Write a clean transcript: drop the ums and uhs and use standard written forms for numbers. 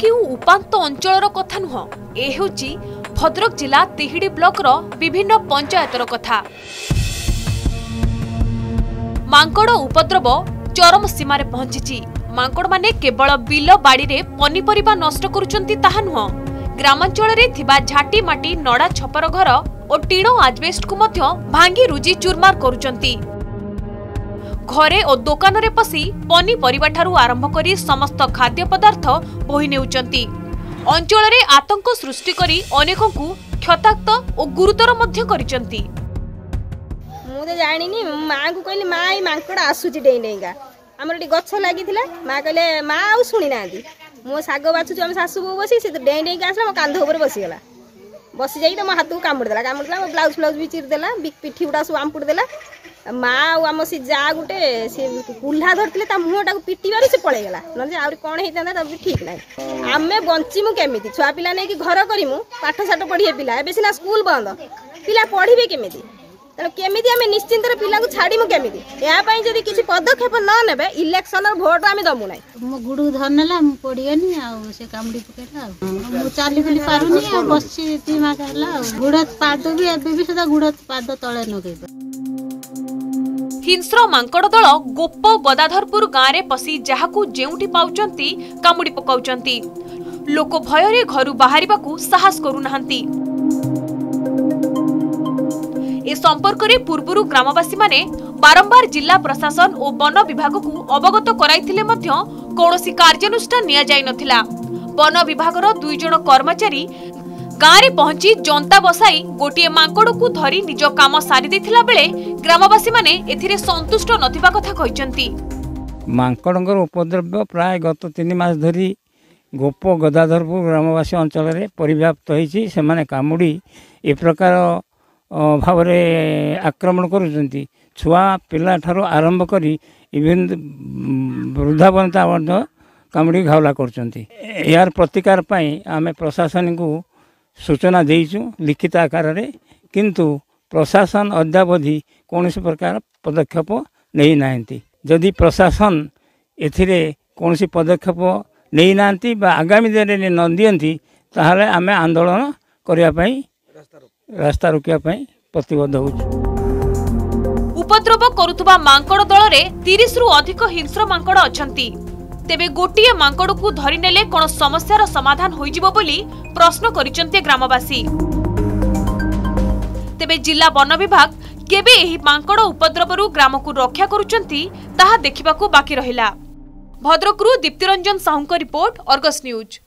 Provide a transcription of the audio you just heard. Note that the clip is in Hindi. क्यों उपात अंचल कथा नुह ए भद्रक जिला तिहिड़ी ब्लॉक रो विभिन्न पंचायतर कथा। मांकड़ उपद्रव चरम सीमार पहुंची। मांकड़ माने केवल बिल बाड़ी रे पनीपरिबा नष्ट करुचंती ताहा नुह, ग्रामांचल रे थिबा झाटी माटी नड़ा छपर घर ओ टीणो आजबेस्ट को मध्य भांगी रुजी चूरमार करुचंती। घरे ओ दुकान रे पसी पनीपरिबा ठारू आरंभ करी समस्त खाद्य पदार्थ बोही नेउचंती। अंचल रे आतंक सृष्टि करी अनेकंकु क्षताक्त ओ गुरुतर मध्य करिचंती। मुझे जानी माँ को कहली माँ ये मांकड़ आसूची डे डेगा आमर ये गच लगी माँ कहले माँ आ शुणी ना मो शाग बाछुचु आम शाशु बो बस डे डेक आसा मो कांध उपर बसीगला बसी जा मो हाथ को कामुड़ेला मो ब्लाउज फ्लाउज भी चिरदेला पिठी गुड़ा सब आमपुड़देला माँ आम सी जा गोटे सी कुल्हा धरते मुहटा को पिटबार से पलैगला ना कौन होता ठीक ना आम बंचीमु केमी छुआ पिला नहीं कि घर करीमु पाठशाठ पढ़े पिला ए सीना स्कूल बंद पिला पढ़े केमी केमिति आमे निश्चिंत पिला को छाड़ी मु केमिति या पई जदी किछि पदक्षेप न नेबे इलेक्शन भोट आमे दमु नै। मु गुडू धरनेला मु पडियानी आ से कामडी पकेला मु चाली फुली पारुनी आ बसि ती मा कहला गुडत पाद भी एबे भी सदा गुडत पाद तळे नगेबे। हिंस्र मांकड़ दल गोप गदाधरपुर गांरे पसी जहाकू जेउटी पाउचंती कामुडी पकाउचंती। लोक भय रे घरु बाहरिबा को साहस करू नहंती। ए संपर्क रे पूर्वरु ग्रामवासी माने बारंबार जिला प्रशासन और वन विभाग को अवगत कराइथिले मध्य कोनोसी कार्यानुष्ठान निया जाय नथिला। वन विभाग रो दुई जण कर्मचारी गाँ रे पहुंची जनता बसाई गोटे मांकड़ को धरी निज काम सारी देथिला बेले ग्रामवासी माने एथिरे संतुष्ट नथिबा कथा कहिचंती। मांकड़ंगर उपद्रव प्राय गत 3 मास धरी गोप गदाधरपुर ग्रामवासी अंचल रे परिव्याप्त होईची। से माने कामुडी ए प्रकार भावरे आक्रमण करुँच छुआ पिला ठारू आरंभ करी इवेन वृद्धा बनता कामुड़ी घावला करुँच। यार प्रतिकार पाई आमे प्रशासन को सूचना देचु लिखित आकार रे किंतु प्रशासन अद्यावधि कौन सी प्रकार पदक्षेप नहीं ना। जदि प्रशासन एथिरे कौन सी पदक्षेप नहीं ना आगामी दिन न दियंती ताहले आमे आंदोलन करिया पाई रास्ता रोकिया पाई प्रतिबद्ध होउछ। उपद्रव करुवा मांकड़ दल रे 30 रु अधिक हिंस्र मांकड़ अछंती। तेबे गोटिए मांकड़ को धरि नेले कोन समस्यार समाधान होई जिवो बोली प्रश्न करिसंते ग्रामवासी। तेबे जिला वन विभाग केबे एही मांकड़ उपद्रवरु ग्राम को रक्षा करुचंती ताहा देखिबाकू बाकी रहिला। भद्रकरू दीप्तिरंजन साहू को रिपोर्ट, अर्गस न्यूज।